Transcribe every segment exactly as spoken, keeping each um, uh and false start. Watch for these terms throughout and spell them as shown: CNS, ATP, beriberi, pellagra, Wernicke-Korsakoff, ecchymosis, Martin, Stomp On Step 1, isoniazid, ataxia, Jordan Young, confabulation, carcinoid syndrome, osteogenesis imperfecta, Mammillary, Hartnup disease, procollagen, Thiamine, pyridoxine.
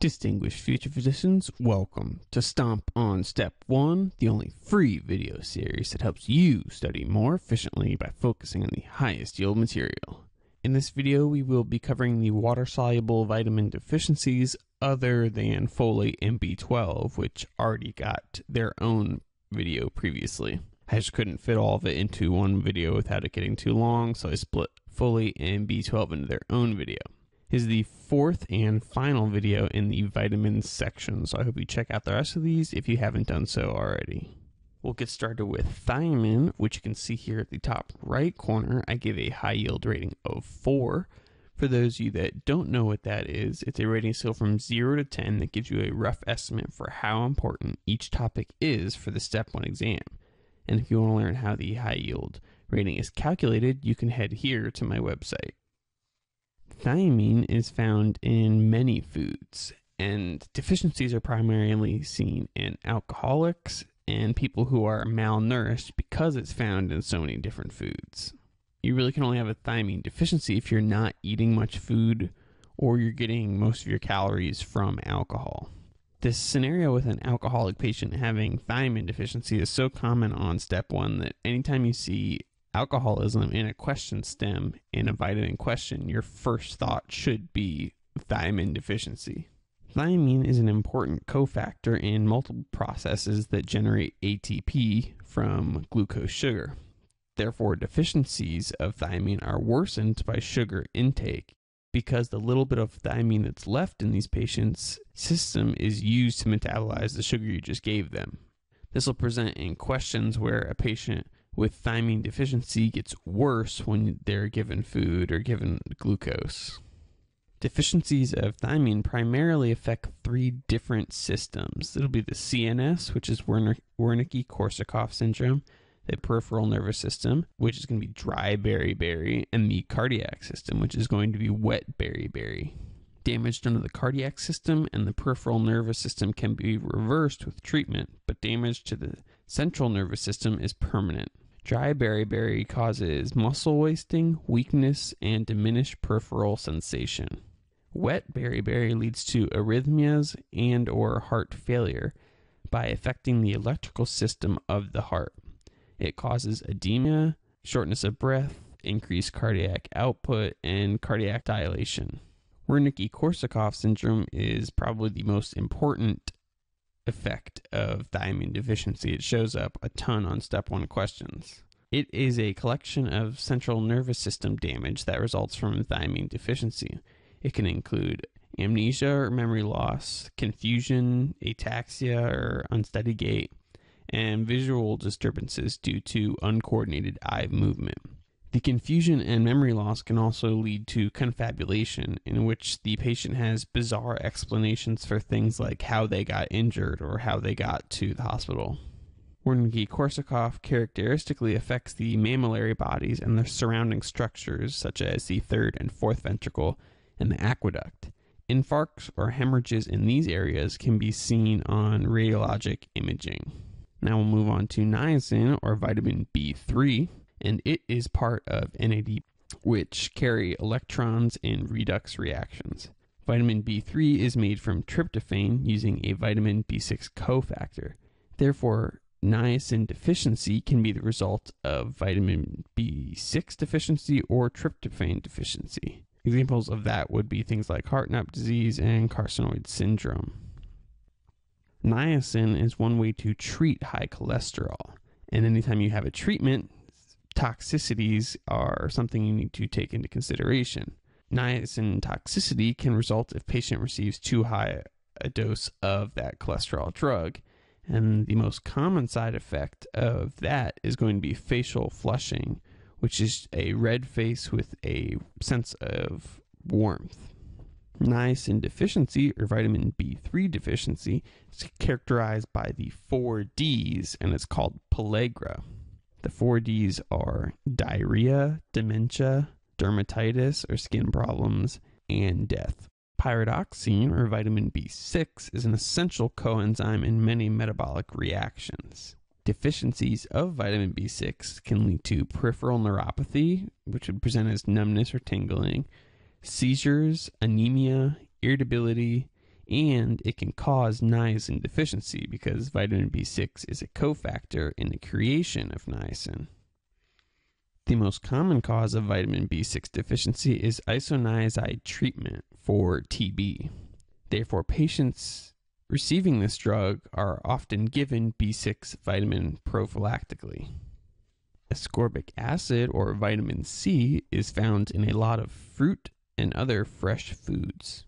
Distinguished future physicians, welcome to Stomp On Step one, the only free video series that helps you study more efficiently by focusing on the highest yield material. In this video, we will be covering the water-soluble vitamin deficiencies other than folate and B twelve, which already got their own video previously. I just couldn't fit all of it into one video without it getting too long, so I split folate and B twelve into their own video. Is the fourth and final video in the vitamins section, so I hope you check out the rest of these if you haven't done so already. We'll get started with thiamine, which you can see here at the top right corner. I give a high yield rating of four. For those of you that don't know what that is, it's a rating scale from zero to ten that gives you a rough estimate for how important each topic is for the step one exam. And if you want to learn how the high yield rating is calculated, you can head here to my website. Thiamine is found in many foods, and deficiencies are primarily seen in alcoholics and people who are malnourished because it's found in so many different foods. You really can only have a thiamine deficiency if you're not eating much food or you're getting most of your calories from alcohol. This scenario with an alcoholic patient having thiamine deficiency is so common on step one that anytime you see alcoholism in a question stem in a vitamin question, your first thought should be thiamine deficiency. Thiamine is an important cofactor in multiple processes that generate A T P from glucose sugar. Therefore, deficiencies of thiamine are worsened by sugar intake because the little bit of thiamine that's left in these patients' system is used to metabolize the sugar you just gave them. This will present in questions where a patient with thiamine deficiency gets worse when they're given food or given glucose. Deficiencies of thiamine primarily affect three different systems. It'll be the C N S, which is Wernicke-Korsakoff syndrome, the peripheral nervous system, which is going to be dry beriberi, and the cardiac system, which is going to be wet beriberi. Damage done to the cardiac system and the peripheral nervous system can be reversed with treatment, but damage to the central nervous system is permanent. Dry beriberi causes muscle wasting, weakness, and diminished peripheral sensation. Wet beriberi leads to arrhythmias and or heart failure by affecting the electrical system of the heart. It causes edema, shortness of breath, increased cardiac output, and cardiac dilation. Wernicke-Korsakoff syndrome is probably the most important effect of thiamine deficiency. It shows up a ton on step one questions. It is a collection of central nervous system damage that results from thiamine deficiency. It can include amnesia or memory loss, confusion, ataxia or unsteady gait, and visual disturbances due to uncoordinated eye movement. The confusion and memory loss can also lead to confabulation, in which the patient has bizarre explanations for things like how they got injured or how they got to the hospital. Wernicke-Korsakoff characteristically affects the mammillary bodies and their surrounding structures, such as the third and fourth ventricle and the aqueduct. Infarcts or hemorrhages in these areas can be seen on radiologic imaging. Now we'll move on to niacin, or vitamin B three. And it is part of N A D, which carry electrons in redox reactions. Vitamin B three is made from tryptophan using a vitamin B six cofactor. Therefore, niacin deficiency can be the result of vitamin B six deficiency or tryptophan deficiency. Examples of that would be things like Hartnup disease and carcinoid syndrome. Niacin is one way to treat high cholesterol, and anytime you have a treatment, toxicities are something you need to take into consideration. Niacin toxicity can result if patient receives too high a dose of that cholesterol drug, and the most common side effect of that is going to be facial flushing, which is a red face with a sense of warmth. Niacin deficiency, or vitamin B three deficiency, is characterized by the four Ds, and it's called pellagra. The four Ds are diarrhea, dementia, dermatitis or skin problems, and death. Pyridoxine, or vitamin B six, is an essential coenzyme in many metabolic reactions. Deficiencies of vitamin B six can lead to peripheral neuropathy, which would present as numbness or tingling, seizures, anemia, irritability, and it can cause niacin deficiency because vitamin B six is a cofactor in the creation of niacin. The most common cause of vitamin B six deficiency is isoniazid treatment for T B. Therefore, patients receiving this drug are often given B six vitamin prophylactically. Ascorbic acid, or vitamin C, is found in a lot of fruit and other fresh foods.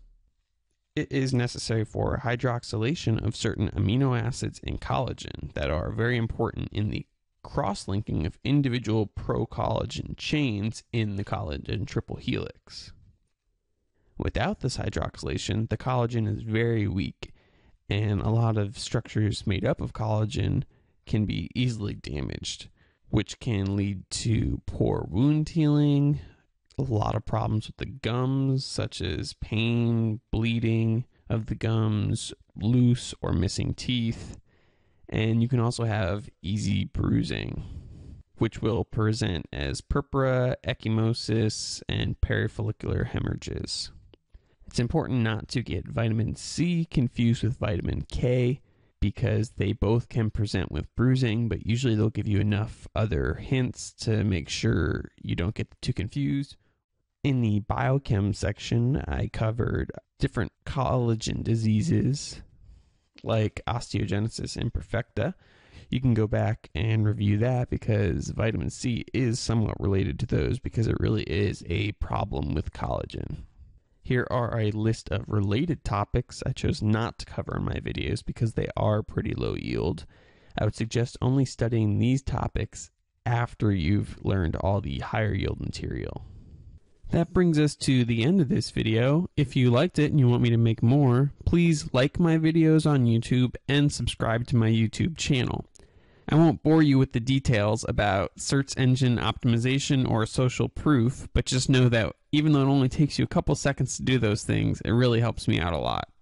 It is necessary for hydroxylation of certain amino acids and collagen that are very important in the cross-linking of individual procollagen chains in the collagen triple helix. Without this hydroxylation, the collagen is very weak, and a lot of structures made up of collagen can be easily damaged, which can lead to poor wound healing, a lot of problems with the gums, such as pain, bleeding of the gums, loose or missing teeth, and you can also have easy bruising, which will present as purpura, ecchymosis, and perifollicular hemorrhages. It's important not to get vitamin C confused with vitamin K, because they both can present with bruising, but usually they'll give you enough other hints to make sure you don't get too confused. In the biochem section, I covered different collagen diseases like osteogenesis imperfecta. You can go back and review that because vitamin C is somewhat related to those because it really is a problem with collagen. Here are a list of related topics I chose not to cover in my videos because they are pretty low yield. I would suggest only studying these topics after you've learned all the higher yield material. That brings us to the end of this video. If you liked it and you want me to make more, please like my videos on YouTube and subscribe to my YouTube channel. I won't bore you with the details about search engine optimization or social proof, but just know that even though it only takes you a couple seconds to do those things, it really helps me out a lot.